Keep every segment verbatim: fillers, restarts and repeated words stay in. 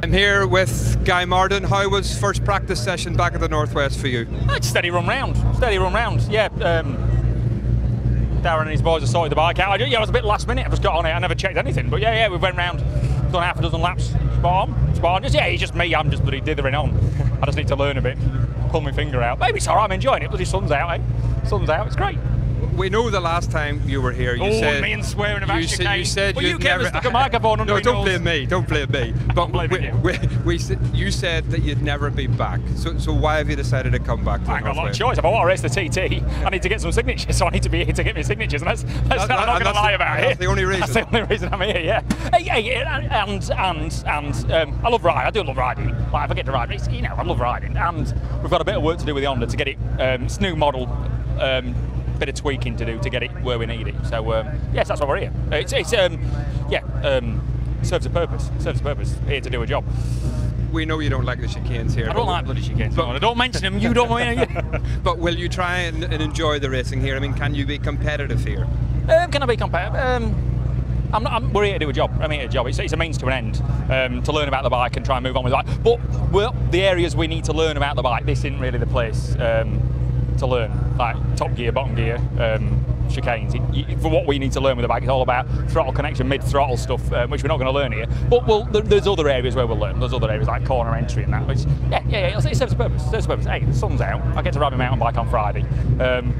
I'm here with Guy Martin. How was first practice session back at the Northwest for you? I'd steady run round, steady run round. Yeah, um, Darren and his boys have sorted the bike out. I, yeah, I was a bit last minute. I just got on it. I never checked anything, but yeah, yeah, we went round, done half a dozen laps, spot on, spot on. Just yeah, it's just me. I'm just bloody dithering on. I just need to learn a bit, pull my finger out. Maybe it's alright. I'm enjoying it. Bloody sun's out, eh? Sun's out. It's great. We know the last time you were here, you oh, said me and swearing about you, you said you said well, you never. Us the microphone under no, don't blame me. Don't blame me. But blame we, we, we, we, you said that you'd never be back. So, so why have you decided to come back? To I ain't got a lot of choice. If I want to race the T T, I need to get some signatures. So I need to be here to get my signatures, and that's, that's that, not, that, I'm not going to lie about it. That's the only reason. That's the only reason I'm here. Yeah. Hey, hey, and and and um, I love riding. I do love riding. Like if I get to ride, you know, I love riding. And we've got a bit of work to do with the Honda to get it. Um, it's new model. Um, bit of tweaking to do to get it where we need it. So um, yes, that's why we're here. It's, it's um, yeah, um, serves a purpose. Serves a purpose. Here to do a job. We know you don't like the chicanes here. I don't like bloody chicanes. But I don't mention them. You don't want to. But will you try and, and enjoy the racing here? I mean, can you be competitive here? Um, can I be competitive? Um, I'm not, I'm, we're here to do a job. I'm here to do a job. It's, it's a means to an end um, to learn about the bike and try and move on with the bike. But well, the areas we need to learn about the bike, this isn't really the place. Um, to learn, like top gear, bottom gear, um, chicanes. It, it, for what we need to learn with the bike, it's all about throttle connection, mid-throttle stuff, um, which we're not going to learn here. But we'll, there, there's other areas where we'll learn. There's other areas like corner entry and that, which, yeah, yeah, yeah, it serves a purpose, it serves a purpose. Hey, the sun's out, I get to ride my mountain bike on Friday. Um,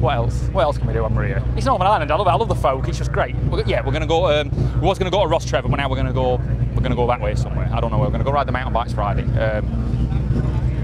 what else? What else can we do on Maria? It's Northern Ireland, I love it, I love the folk, it's just great. We're, yeah, we're going to go, um, we was going to go to Ross Trevor, but now we're going to go, we're going to go that way somewhere. I don't know, we're going to go ride the mountain bikes Friday. Um,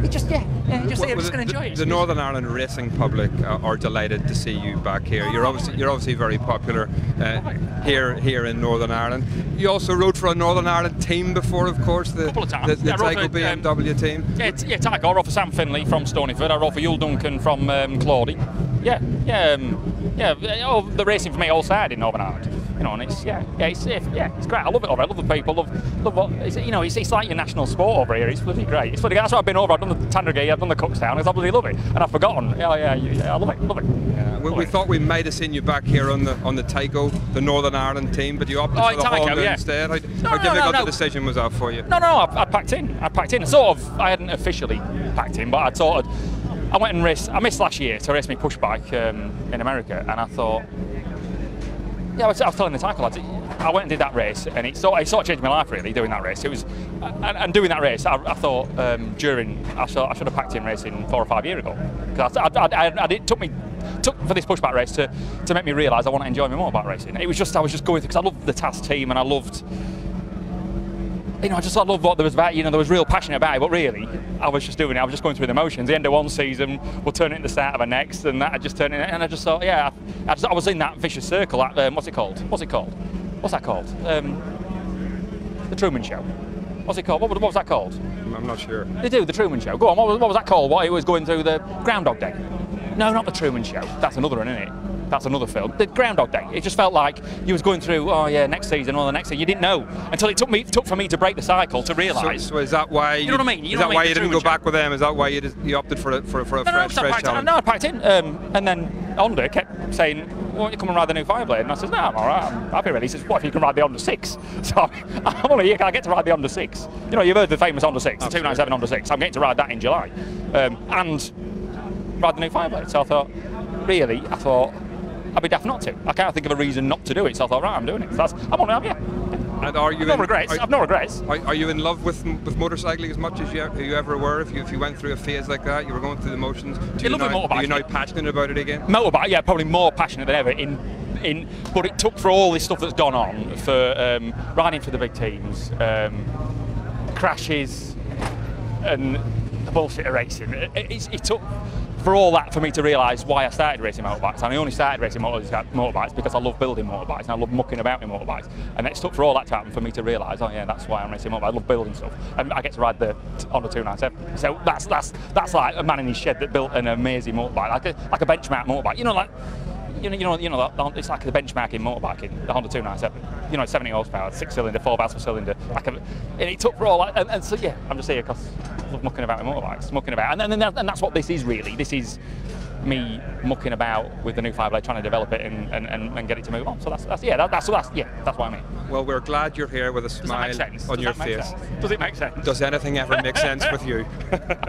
it's just, yeah. Yeah, just, well, just the, enjoy it. The Northern Ireland racing public uh, are delighted to see you back here. You're obviously you're obviously very popular uh, here here in Northern Ireland. You also rode for a Northern Ireland team before, of course, the, couple of times. the, the Tyco B M W um, team. Yeah, yeah, Tyco. I rode for Sam Finlay from Stonyford. I rode for Yul Duncan from um, Claudie. Yeah, yeah, um, yeah. Oh, the racing for me all side in Northern Ireland. You know, and it's yeah, yeah, it's yeah, it's great. I love it over. I love the people. Love, love what it's, you know. It's, it's like your national sport over here. It's bloody great. It's bloody. That's why I've been over. I've done the Tandragee. I've done the Cookstown. I bloody love it, and I've forgotten. Yeah, yeah, yeah. I love it. Love it. Yeah, we, love we it. thought we might have seen you back here on the on the Tyco, the Northern Ireland team, but you opted oh, for the Tyco, Honda yeah. instead. How, no, how no, difficult no, no. the decision was that for you? No, no, I, I packed in. I packed in. Sort of. I hadn't officially packed in, but I sort of. I went and raced. I missed last year to race my push bike um, in America, and I thought. Yeah, I was, I was telling the Tyco lads, I went and did that race, and it sort, it sort of changed my life really, doing that race. It was, and, and doing that race, I, I thought um, during, I should, I should have packed in racing four or five years ago, because I, I, I, I, it took me, took for this pushback race to, to make me realise I want to enjoy my motorbike racing. It was just, I was just going through, because I loved the T A S team, and I loved, you know, I just I loved what there was about, you know, there was real passion about it, but really, I was just doing it, I was just going through the motions. The end of one season, we'll turn it into the start of a next, and that I just turned it, and I just thought, yeah, I, just, I was in that vicious circle, at, um, what's it called? What's it called? What's that called? Um, the Truman Show. What's it called? What, what was that called? I'm not sure. They do, the Truman Show. Go on, what was, what was that called? What, it was going through the Groundhog Day? No, not the Truman Show. That's another one, isn't it? That's another film. The Groundhog Day. It just felt like you was going through. Oh yeah, next season or the next season. You didn't know until it took me took for me to break the cycle to realise. So, so is that why? You, you know what I mean? You is that mean? why you didn't go back with them? Is that why you just, you opted for a, for a, for a no, fresh, no, fresh challenge? In. No, I packed in, um, and then Honda kept saying, "Why don't you come and ride the new Fireblade?" And I said, "No, I'm all right. I'll be ready." He says, "What if you can ride the Honda Six?" So I'm, I'm only here. I get to ride the Honda Six. You know, you've heard the famous Honda Six, the two ninety-seven Honda Six. I'm getting to ride that in July, um, and ride the new Fireblade. So I thought, really, I thought. I'd be daft not to. I can't think of a reason not to do it, so I thought, right, I'm doing it. So that's, I'm on it, yeah. And are you I've no in, regrets. Are, I've no regrets. Are, are you in love with with motorcycling as much as you, you ever were? If you if you went through a phase like that, you were going through the motions. Do you, you, now, are you now passionate about it again? Motorbike, yeah, probably more passionate than ever. In in, but it took for all this stuff that's gone on, for um, riding for the big teams, um, crashes, and the bullshit of racing. It, it, it took. For all that, for me to realise why I started racing motorbikes, and I only started racing motorbikes because I love building motorbikes and I love mucking about in motorbikes, and it took for all that to happen for me to realise, oh yeah, that's why I'm racing motorbikes. I love building stuff, and I get to ride the Honda two ninety-seven. So that's that's that's like a man in his shed that built an amazing motorbike, like a like a benchmark motorbike. You know, like you know you know you know it's like the benchmark in motorbiking, the Honda two ninety-seven. You know, seventy horsepower, six cylinder, four valves per cylinder. Like a, and it took for all that, and, and so yeah, I'm just here because. Mucking about with motorbikes, mucking about, and, and, and that's what this is really. This is me mucking about with the new Fireblade, trying to develop it and, and, and get it to move on. So that's, that's yeah, that, that's, that's yeah, that's what I mean. Well, we're glad you're here with a smile on your face. Sense? Does it make sense? Does anything ever make sense with you?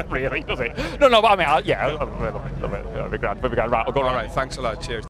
Really? Does it? No, no. But I mean, I, yeah, I'll be glad. We'll be glad. Right, I'll go. All right. Thanks a lot. Cheers.